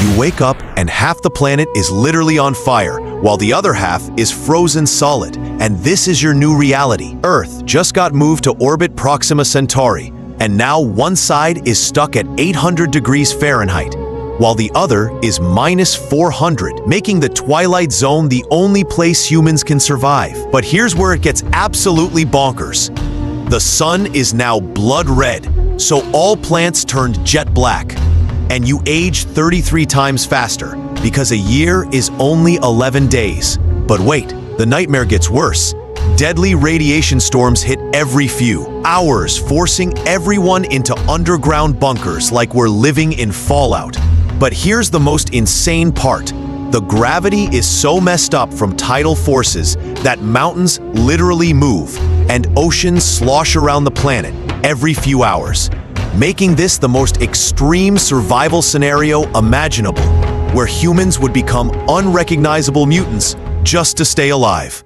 You wake up and half the planet is literally on fire, while the other half is frozen solid. And this is your new reality. Earth just got moved to orbit Proxima Centauri, and now one side is stuck at 800 degrees Fahrenheit, while the other is minus 400, making the Twilight Zone the only place humans can survive. But here's where it gets absolutely bonkers. The sun is now blood red, so all plants turned jet black. And you age 33 times faster, because a year is only 11 days. But wait, the nightmare gets worse. Deadly radiation storms hit every few hours, forcing everyone into underground bunkers like we're living in Fallout. But here's the most insane part. The gravity is so messed up from tidal forces that mountains literally move, and oceans slosh around the planet every few hours, making this the most extreme survival scenario imaginable, where humans would become unrecognizable mutants just to stay alive.